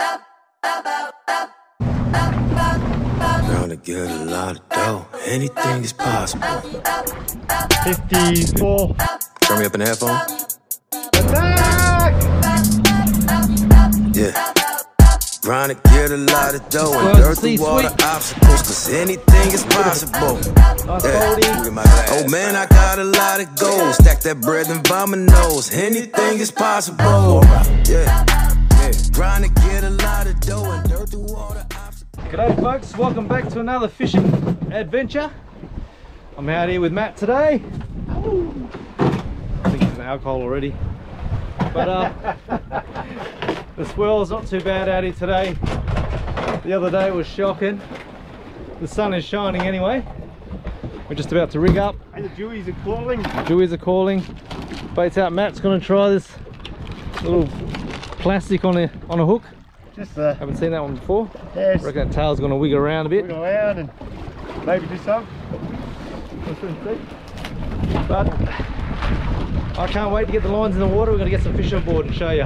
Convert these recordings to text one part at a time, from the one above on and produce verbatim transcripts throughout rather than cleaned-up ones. Gonna get a lot of dough. Anything is possible. fifty-four. Turn me up in the headphone. Attack! Yeah. Grind to get a lot of dough and dirt through water obstacles, cause anything is possible. Yeah. Oh man, I got a lot of goals. Stack that bread and dominoes. Anything is possible. Yeah. Trying to get a lot of dough and dirt through water. G'day folks, welcome back to another fishing adventure. I'm out here with Matt today. Ooh. I think it's an alcohol already. But uh, the swell's not too bad out here today. The other day was shocking. The sun is shining anyway. We're just about to rig up. And the dewies are calling. The dewies are calling. Bait's out. Matt's going to try this little plastic on a on a hook. Just uh, haven't seen that one before. Yes. I reckon that tail's going to wiggle around a bit. Wiggle around and maybe do something. But I can't wait to get the lines in the water. We're going to get some fish on board and show you.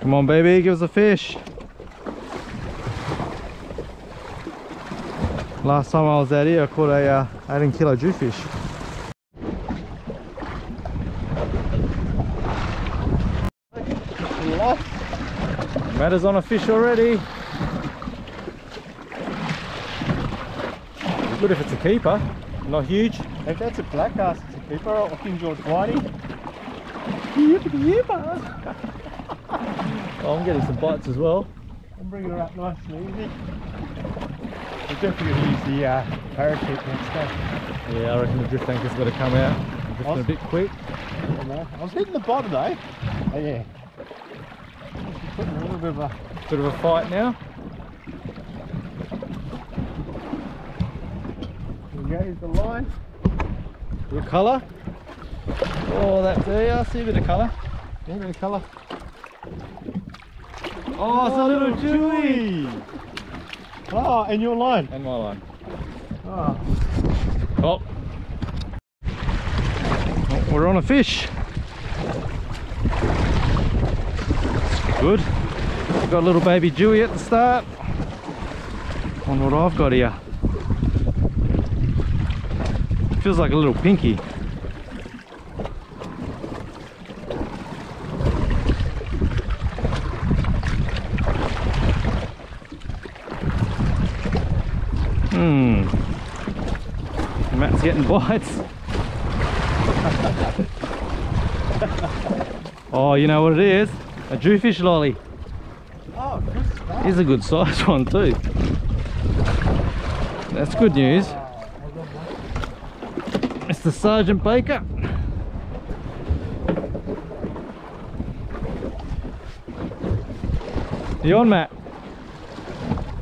Come on, baby, give us a fish. Last time I was out here, I caught a uh, eighteen kilo jewfish. Matt is on a fish already. Good if it's a keeper, not huge. If that's a black bass, it's a keeper, or King George Whiting. Well, I'm getting some bites as well. I'm bringing her up nice and easy. We'll definitely use the uh, parakeet next time. Yeah, I reckon the drift anchor's got to come out. I'm drifting was, a bit quick. I don't know. I was hitting the bottom though. Oh yeah. Putting a little bit of a bit of a fight now. There we go, here's the line. Good colour. Oh, that there, I see a bit of colour. Yeah, a bit of colour. Oh, oh, it's a little dewy. Oh, and your line. And my line. Oh. Oh. Oh, we're on a fish. Good. We've got a little baby dewy at the start. On what I've got here. Feels like a little pinky. Hmm. Matt's getting bites. Oh, you know what it is? A jewfish lolly. Oh, good stuff. Here's a good sized one too. That's good news. It's the Sergeant Baker. Are you on, Matt?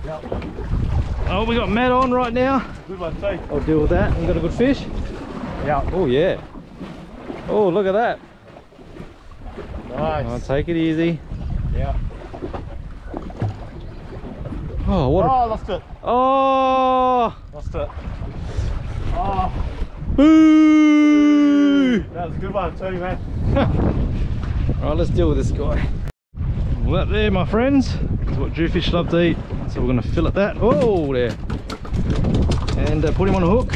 Yep. Oh, we got Matt on right now. Good one too. I'll deal with that. We got a good fish. Yeah. Oh yeah. Oh, look at that. Nice. I'll take it easy. Yeah. Oh, what? Oh, I lost it. Oh! Lost it. Oh. Boo! That was a good one too, man. Alright, let's deal with this guy. Well, that there, my friends, is what jewfish love to eat. So we're going to fillet that. Oh, there. And uh, put him on a hook.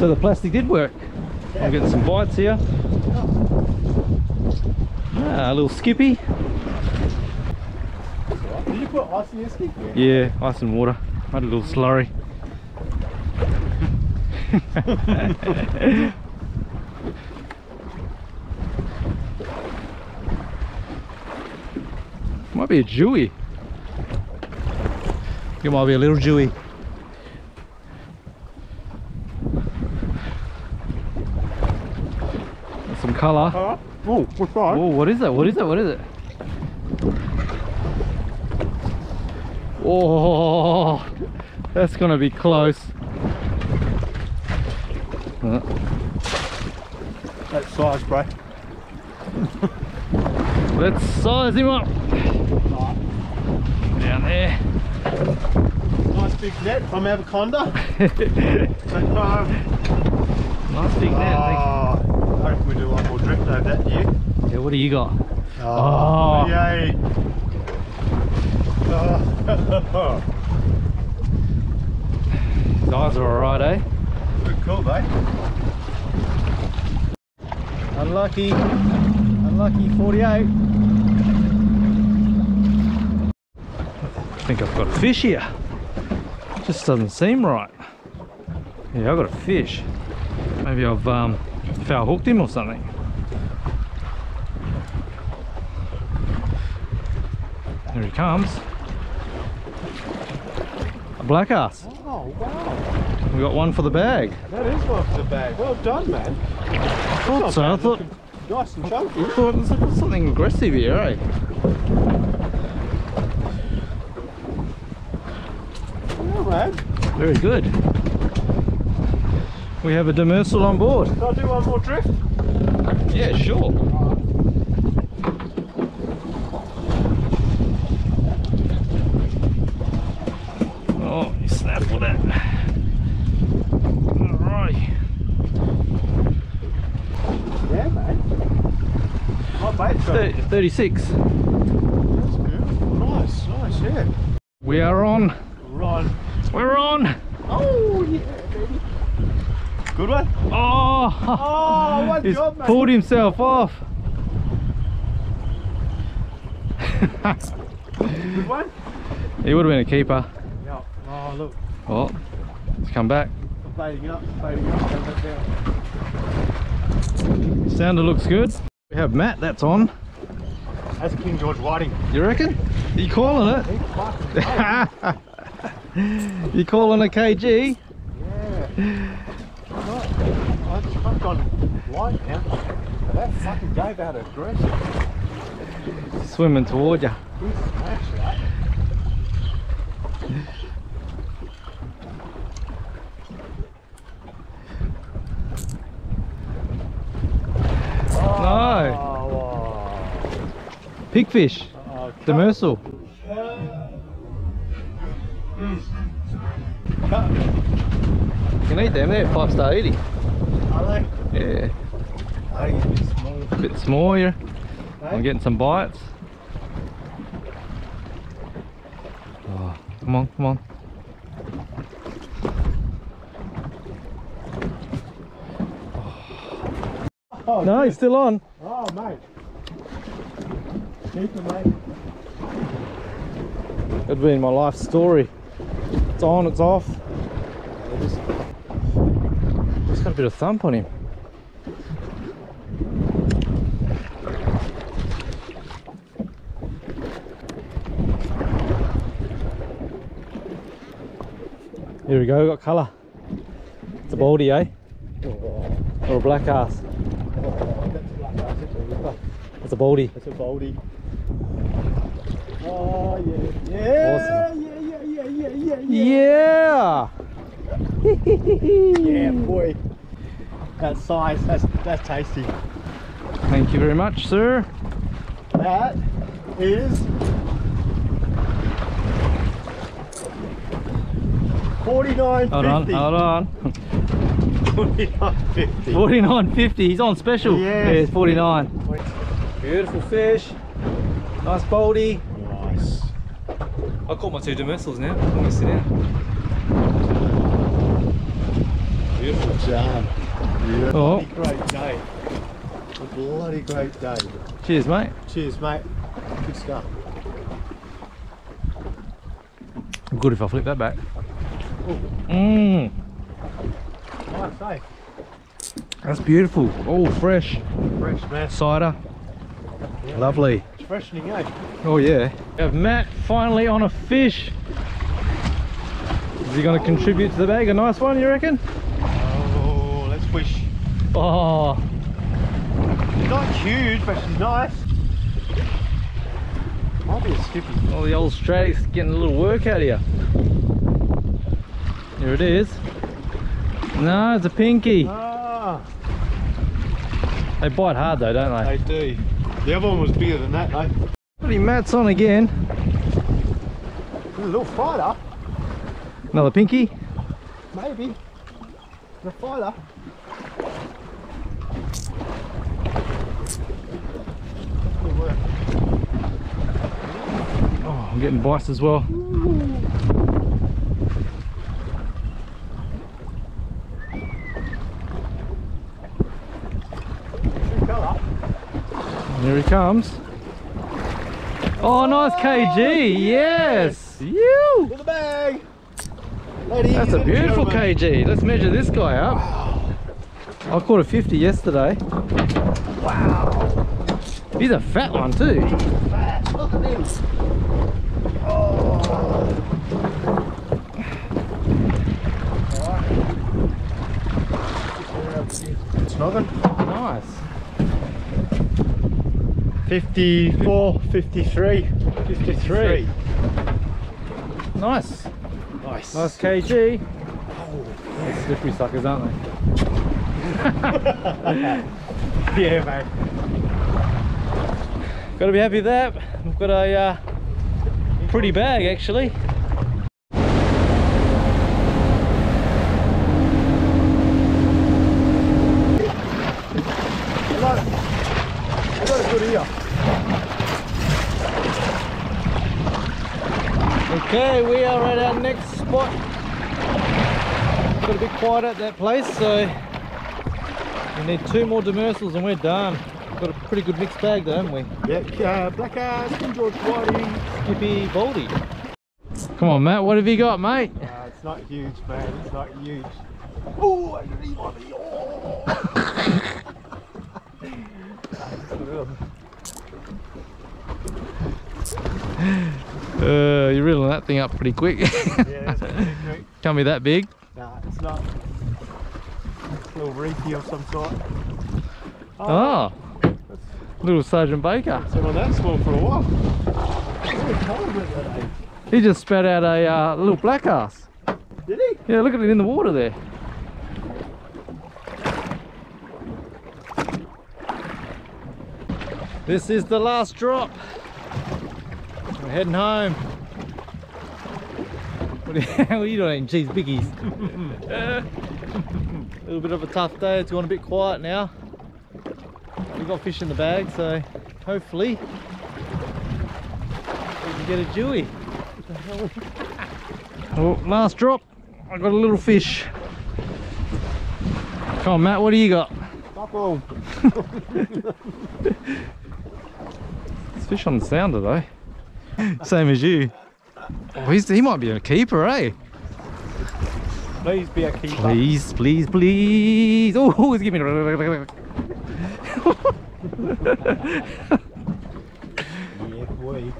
So the plastic did work. I'm getting some bites here. Ah, a little skippy. Did you put ice in your skip? Yeah, ice and water. I had a little slurry. Might be a dewy. It might be a little dewy. That's some colour. Huh? Oh, what's that? Oh, what is that? What is that? What is it? Oh, that's gonna be close. That size, bro. Let's size him up. Down there. Nice big net from Anaconda. Nice big net. Oh. I reckon we do one more drift over that year. Yeah, what do you got? Uh, Oh, oh. Yay. Oh. Guys are alright, eh? Good call, mate. Unlucky. Unlucky forty-eight. I think I've got a fish here. It just doesn't seem right. Yeah, I've got a fish. Maybe I've um, foul hooked him or something. There he comes. A black ass. Oh, wow. We got one for the bag. That is one for the bag. Well done, man. I thought so. I thought, nice and chunky. I thought there's something aggressive here, eh? Yeah, man. Very good. We have a demersal on board. Can I do one more drift? Yeah, sure. Oh, you snapped for that. Alright. Yeah, mate. My bait's got thirty-six. That's beautiful. Nice, nice, yeah. We are on. We're on. We're on. Oh, yeah, baby. Good one. Oh, oh one he's job, mate. Pulled himself off. Good one. He would have been a keeper. Oh, look. Oh, it's come back. I'm baiting up, baiting up, come back down. Sounder looks good. We have Matt, that's on. That's King George Whiting. You reckon? Are you calling it? You calling a K G? Yeah. Right. I've gone white now. That fucking gave out aggressive. Swimming toward you. He smashed that. Pigfish, uh, demersal. You can eat them, they're five star eighty. Are they? Yeah. Are you a bit small? A bit small, yeah. Hey? I'm getting some bites. Oh, come on, come on. Oh, no, he's still on. Oh, mate. Keep it, mate. It'd been my life story. It's on, it's off. Just got a bit of thump on him. Here we go, we got colour. It's a baldy, eh? Or a black ass. It's a baldy. It's a baldy. Oh yeah, yeah, awesome. yeah, yeah, yeah, yeah, yeah, yeah. Yeah, boy. That size, that's that's tasty. Thank you very much, sir. That is forty-nine fifty. Hold on, hold on. forty-nine fifty. forty-nine fifty. He's on special. Yes. Yeah, it's forty-nine. Beautiful fish. Nice baldy. Nice. I caught my two demersals now. I'm going to sit down. Beautiful job. Yeah. Oh. Bloody great day. A bloody great day. Cheers, mate. Cheers, mate. Good stuff. Good if I flip that back. Mmm. Nice, eh? That's beautiful. Oh, fresh. Fresh, man. Cider. Yeah, lovely. It's freshening, eh? Oh yeah. We have Matt finally on a fish. Is he going to oh. contribute to the bag? A nice one, you reckon? Oh, let's wish. Oh. She's not huge, but she's nice. Might be a skippy. Oh, the old straight's getting a little work out of you. Here it is. No, it's a pinky. Ah. They bite hard though, don't they? They do. The other one was bigger than that, mate. Bloody Matt's on again. A little fighter. Another pinky? Maybe. The fighter. Good work. I'm getting bites as well. There he comes. Oh, nice K G. Yes. You. To the bag. Ladies, that's a beautiful K G. Let's measure this guy up. Wow. I caught a fifty yesterday. Wow. He's a fat one too. He's fat. Look at him. Oh. It's nothing. Nice. fifty-four, fifty-three, fifty-three. Nice. Nice. Nice K G. Oh, they're slippery suckers, aren't they? Yeah, mate. Got to be happy with that. We've got a uh, pretty bag, actually. Okay, we are at our next spot. It's got a bit quiet at that place, so we need two more demersals and we're done. We've got a pretty good mixed bag though, haven't we? Yeah, uh, black ass, King George Whiting, Skippy, Baldy. Come on, Matt, what have you got, mate? Uh, it's not huge, man, it's not huge. Ooh, I need one of yours. Uh, you're reeling that thing up pretty quick. Yeah, that's pretty quick. Can't be that big. Nah, it's not. It's a little reefy of some sort. Oh, oh little Sergeant Baker. It's been on that small for a while. He just spat out a uh, little black ass. Did he? Yeah, look at it in the water there. This is the last drop. We're heading home. What are you doing, eating cheese biggies? A little bit of a tough day. It's gone a bit quiet now. We've got fish in the bag, so hopefully we can get a dewy. Oh, last drop. I got a little fish. Come on, Matt. What do you got? Buckle. It's fish on the sounder though. Same as you. Oh, he's, he might be a keeper, eh? Please be a keeper. Please, please, please. Oh, he's giving me a... Yeah, boy.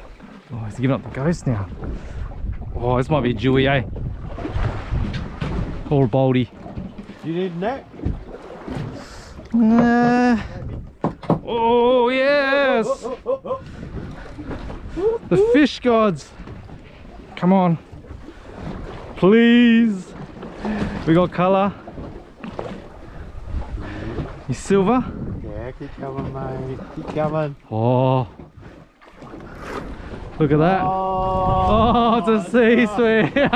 Oh, he's giving up the ghost now. Oh, this might be a Dewey, eh? Or a Baldy. You need a net? Uh, oh, yes! Oh, oh, oh, oh. The fish gods, come on, please. We got colour. He's silver. Yeah, keep coming, mate. Keep coming. Oh, look at that. Oh, oh it's a sea sweet.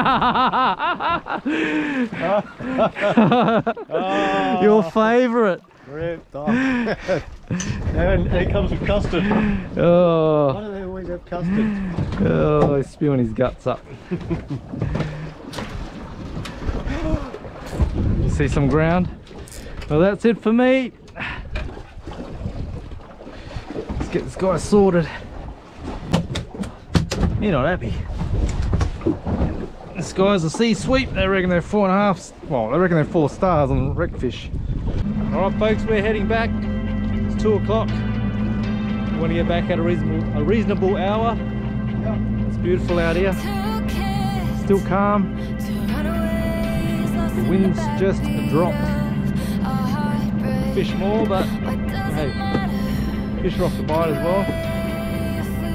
Oh. Your favourite. Ripped off. And it comes with custard. Oh. Why do they always have custard? Oh, he's spewing his guts up. You see some ground? Well, that's it for me. Let's get this guy sorted. You're not happy. This guy's a sea sweep. They reckon they're four and a half. Well, they reckon they're four stars on wreckfish. Alright folks, we're heading back. It's two o'clock. We want to get back at a reasonable, a reasonable hour. Yep. It's beautiful out here. Still calm. The wind's just dropped. Fish more, but hey, fish are off the bite as well.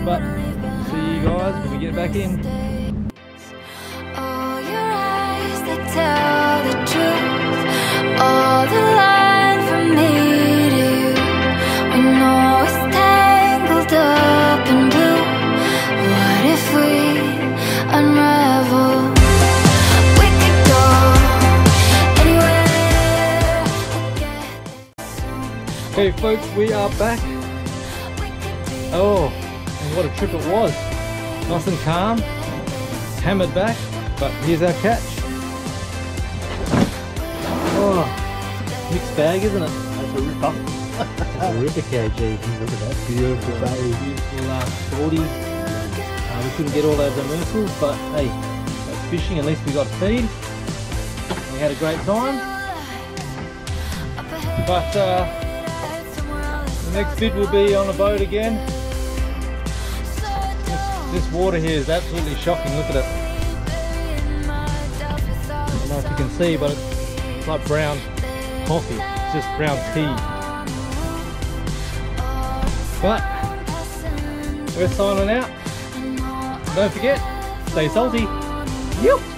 But see you guys when we get back in. All your eyes that tell the truth. All the lies. Hey folks, we are back. Oh, and what a trip it was. Nice and calm, hammered back, but here's our catch. Oh, mixed bag, isn't it? That's a ripper. That's a ripper K G. Look at that beautiful baby. Beautiful uh, salty. Uh, we couldn't get all those demersals, but hey, that's fishing. At least we got feed. We had a great time. But uh, the next bid will be on a boat again. This water here is absolutely shocking, look at it. I don't know if you can see, but it's like brown coffee, it's just brown tea. But we're signing out. Don't forget, stay salty. Yep.